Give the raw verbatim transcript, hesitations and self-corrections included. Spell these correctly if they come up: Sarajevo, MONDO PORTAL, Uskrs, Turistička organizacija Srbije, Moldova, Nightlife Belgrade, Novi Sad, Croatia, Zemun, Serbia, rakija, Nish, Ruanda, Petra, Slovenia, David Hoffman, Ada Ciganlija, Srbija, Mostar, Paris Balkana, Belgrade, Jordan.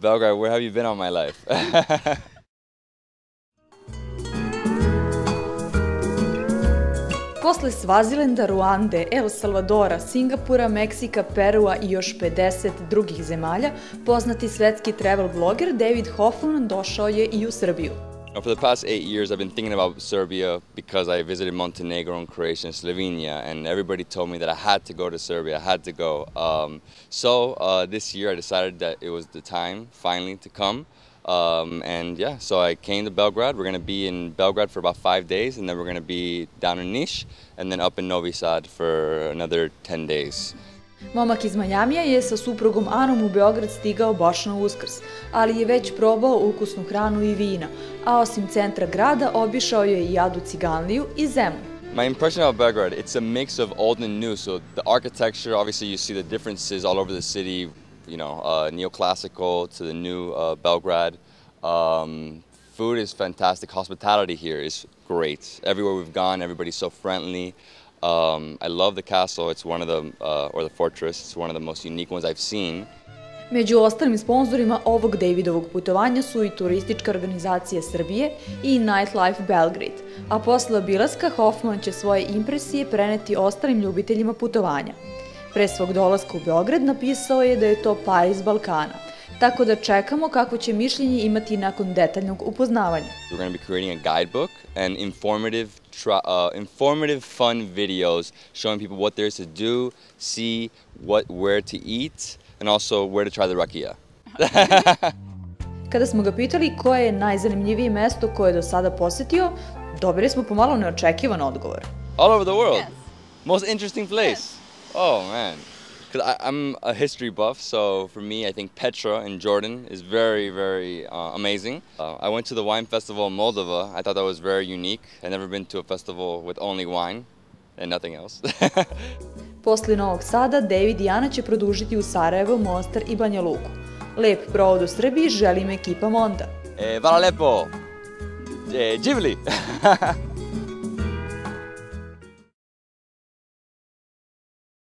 Belgrade, where have you been all my life? Posle Svazilenda, Ruande, El Salvadora, Singapura, Meksika, Perua I još pedeset drugih zemalja, poznati svetski travel vloger David Hoffman došao je I u Srbiju. For the past eight years I've been thinking about Serbia because I visited Montenegro and Croatia and Slovenia, and everybody told me that I had to go to Serbia, I had to go. Um, so uh, this year I decided that it was the time finally to come. Um, and yeah, so I came to Belgrade. We're going to be in Belgrade for about five days, and then we're going to be down in Nish, and then up in Novi Sad for another ten days. Momak iz Majamija je sa suprugom Anom u Beograd stigao baš na Uskrs, ali je već probao ukusnu hranu I vina, a osim centra grada obišao je I Adu Ciganliju I Zemun. My impression about Belgrade, it's a mix of old and new, so the architecture, obviously you see the differences all over the city. You know, uh, neoclassical to the new uh, Belgrade. Um, food is fantastic. Hospitality here is great. Everywhere we've gone, everybody's so friendly. Um, I love the castle. It's one of the, uh, or the fortress, it's one of the most unique ones I've seen. Među ostalim sponzorima ovog Davidovog putovanja su I Turistička organizacija Srbije I Nightlife Belgrade, a posle obilaska Hoffman će svoje impresije preneti ostalim ljubiteljima putovanja. Pre svog dolaska u Beograd napisao je da je to Paris Balkana, tako da čekamo kakvo će mišljenje imati nakon detaljnog upoznavanja. We're going to be creating a guidebook and informative, uh, informative fun videos showing people what there is to do, see, what, where to eat and also where to try the rakija. Kada smo ga pitali koje je najzanimljivije mesto koje je do sada posetio, dobili smo pomalo neočekivan odgovor. All over the world? Yes. Most interesting place? Yes. Oh man, because I'm a history buff, so for me I think Petra in Jordan is very, very uh, amazing. Uh, I went to the wine festival in Moldova. I thought that was very unique. I've never been to a festival with only wine and nothing else. Posle Novog Sada, David I Ana će produžiti u Sarajevo, Mostar I Banja Luku. Lep provod u Srbiji želim ekipa Monda. E, hvala lepo. E, živeli!